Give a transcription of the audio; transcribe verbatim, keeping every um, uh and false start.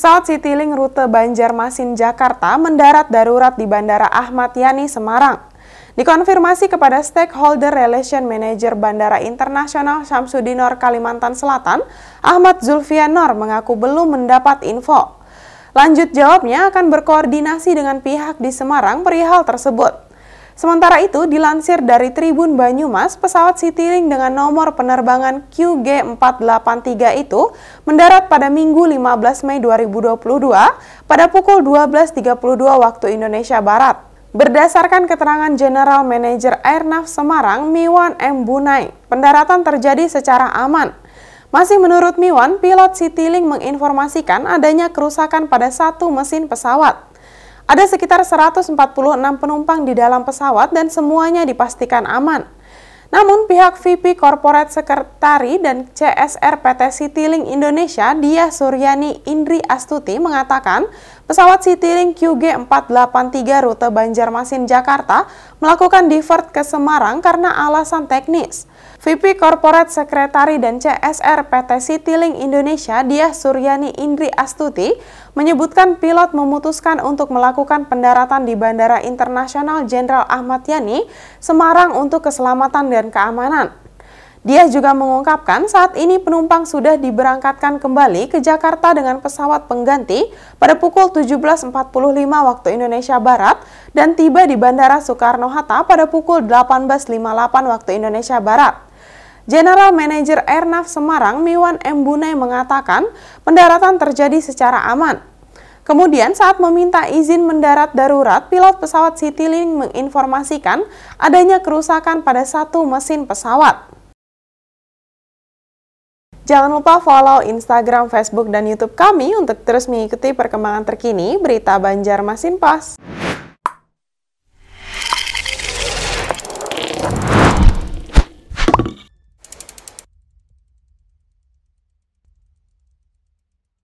Pesawat Citilink rute Banjarmasin Jakarta mendarat darurat di Bandara Ahmad Yani, Semarang. Dikonfirmasi kepada Stakeholder Relation Manager Bandara Internasional Syamsudin Noor, Kalimantan Selatan, Ahmad Zulfian Noor mengaku belum mendapat info. Lanjut jawabnya akan berkoordinasi dengan pihak di Semarang perihal tersebut. Sementara itu, dilansir dari Tribun Banyumas, pesawat Citilink dengan nomor penerbangan Q G empat delapan tiga itu mendarat pada Minggu lima belas Mei dua ribu dua puluh dua pada pukul dua belas tiga puluh dua waktu Indonesia Barat. Berdasarkan keterangan General Manager Airnav Semarang, Miwan M. Bunai, pendaratan terjadi secara aman. Masih menurut Miwan, pilot Citilink menginformasikan adanya kerusakan pada satu mesin pesawat. Ada sekitar seratus empat puluh enam penumpang di dalam pesawat dan semuanya dipastikan aman. Namun pihak V P Corporate Sekretari dan C S R P T Citilink Indonesia, Diah Suryani Indri Astuti mengatakan, pesawat Citilink Q G empat delapan tiga rute Banjarmasin Jakarta melakukan divert ke Semarang karena alasan teknis. V P Corporate Sekretari dan C S R P T Citilink Indonesia, Diah Suryani Indri Astuti menyebutkan pilot memutuskan untuk melakukan pendaratan di Bandara Internasional Jenderal Ahmad Yani, Semarang untuk keselamatan dan keamanan. Dia juga mengungkapkan saat ini penumpang sudah diberangkatkan kembali ke Jakarta dengan pesawat pengganti pada pukul tujuh belas empat puluh lima waktu Indonesia Barat dan tiba di Bandara Soekarno-Hatta pada pukul delapan belas lima puluh delapan waktu Indonesia Barat. General Manager Airnav Semarang, Miwan M. Bunai mengatakan pendaratan terjadi secara aman. Kemudian saat meminta izin mendarat darurat, pilot pesawat Citilink menginformasikan adanya kerusakan pada satu mesin pesawat. Jangan lupa follow Instagram, Facebook, dan YouTube kami untuk terus mengikuti perkembangan terkini berita Banjarmasin Pas.